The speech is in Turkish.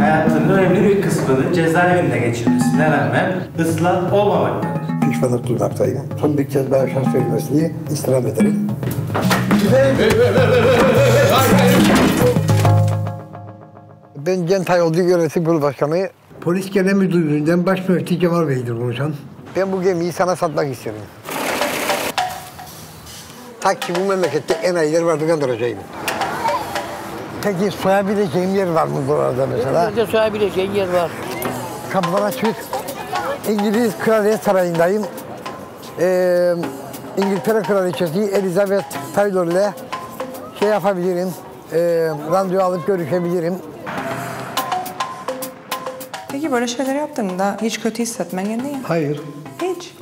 hayatının önemli bir kısmını cezaevinde geçirmesine rağmen ıslah olmamaktadır. Düşmanı tutmaktaydı. Son bir kez daha şans verilmesini istirham ederim. Ben Gentay Odlu Yönetim Kurulu Başkanı. Polis Genel Müdürlüğü'nden Baş Müftü Cemal Bey'dir konuşan. Ben bu gemiyi sana satmak istiyorum. Ta ki bu memlekette enayiler vardı göndereceğim. Peki soyabileceğim yer var mı buralarda mesela? Burada soyabileceğim yer var. Kapıdan çık. İngiliz Kraliyet Sarayı'ndayım. İngiltere Kraliçesi Elizabeth Taylor ile şey yapabilirim. Randevu alıp görüşebilirim. Peki böyle şeyler yaptığında hiç kötü hissetmen geldin mi? Hayır. Hiç.